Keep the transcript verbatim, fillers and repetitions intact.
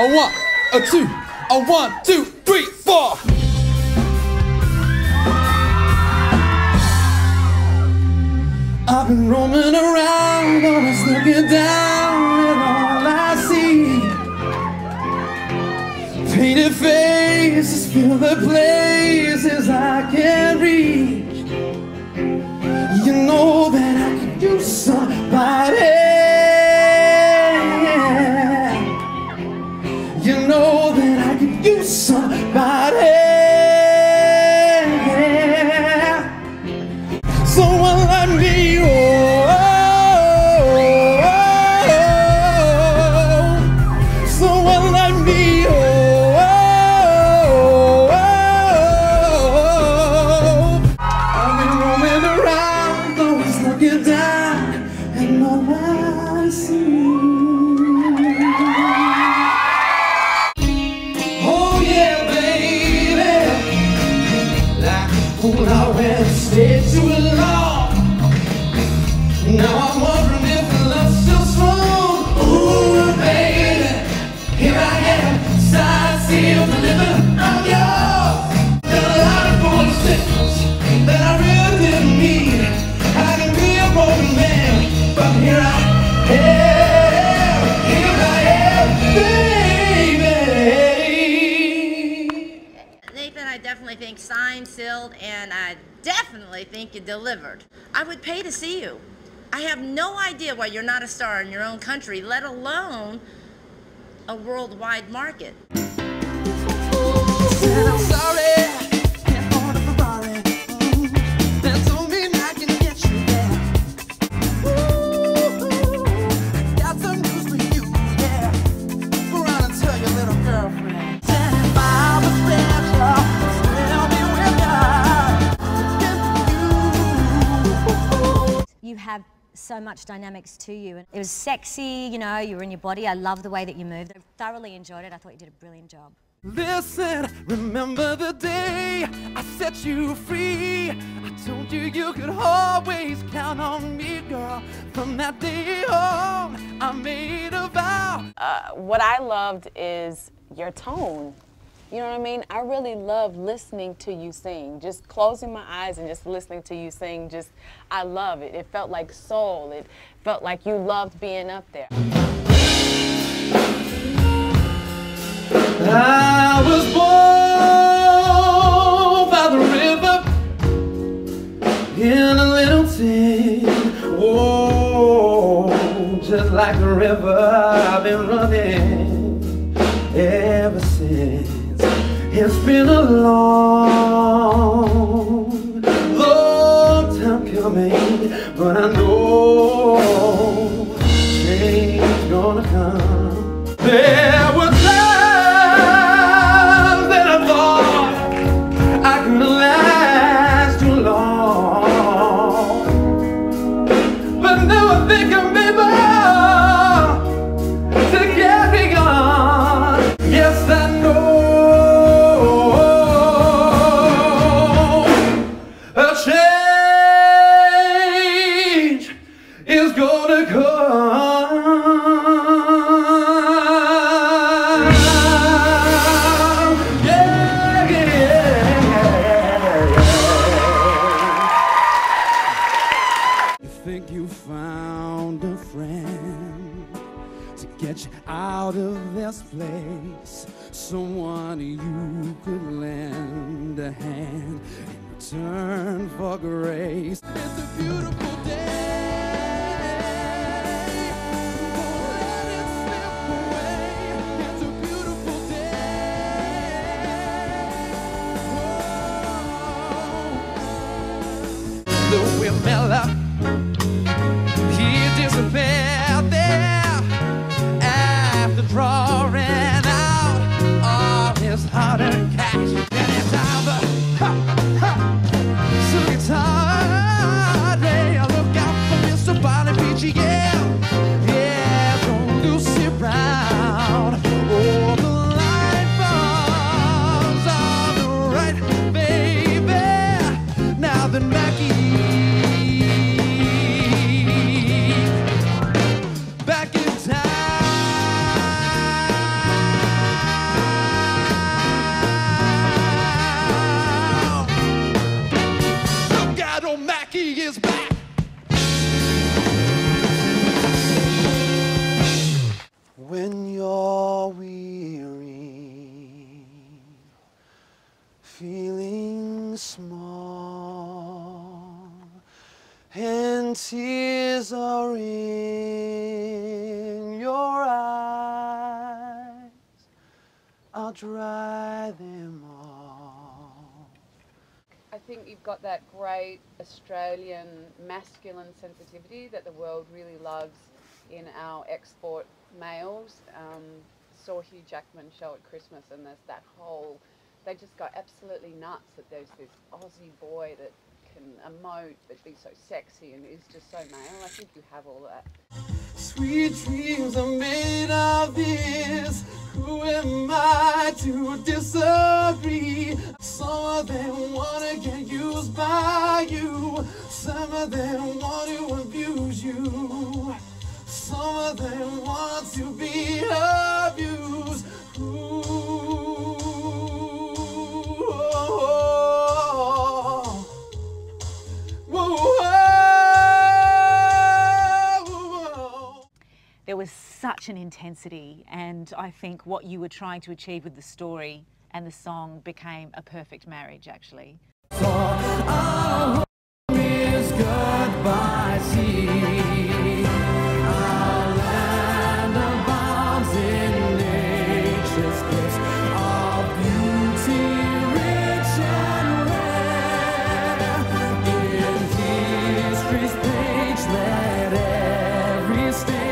A one, a two, a one, two, three, four. I've been roaming around, always looking down, and all I see painted faces fill the places I can't reach. You know that I could use somebody. You know that I could use somebody, someone like me. Oh, oh, oh, someone like me. Oh, oh, oh, oh. I've been roaming around, always looking down, and all I see. Fool, I went stayed too long. Now I'm wondering if love's still strong. Ooh, baby, here I am, sight sealed, delivered, I'm yours. Got a lot of foolish things that I really didn't need. I can be a broken man, but here I am, here I am, baby. Nathan, I definitely think signed, sealed, and And I definitely think you delivered. I would pay to see you. I have no idea why you're not a star in your own country, let alone a worldwide market. I'm sorry. You have so much dynamics to you. It was sexy, you know, you were in your body. I love the way that you moved. I thoroughly enjoyed it. I thought you did a brilliant job. Listen, remember the day I set you free. I told you you could always count on me, girl. From that day on, I made a vow. Uh, what I loved is your tone. You know what I mean? I really love listening to you sing. Just closing my eyes and just listening to you sing, just, I love it. It felt like soul. It felt like you loved being up there. I was born by the river in a little town. Oh, just like the river I've been running ever since. It's been a long, long time coming, but I know change gonna come. There were times that I thought I could last too long, but now I think I'm able to carry on. Yes, I know. Think you found a friend to get you out of this place, someone you could lend a hand in return for grace. It's a beautiful day, don't let it slip away. It's a beautiful day. Whoa. Louis Miller, back in time. and tears are in your eyes, I'll dry them all. I think you've got that great Australian masculine sensitivity that the world really loves in our export males. Um, saw Hugh Jackman show at Christmas, and there's that whole, they just go absolutely nuts that there's this Aussie boy that can emote but be so sexy and is just so male. I think you have all that. Sweet dreams are made of this. Who am I to disagree? Some of them wanna get used by you. Some of them want to abuse you. Some of them want to be abused. There was such an intensity, and I think what you were trying to achieve with the story and the song became a perfect marriage, actually. For our home is goodbye sea, our land abounds in nature's bliss, our beauty rich and rare. In history's page let every state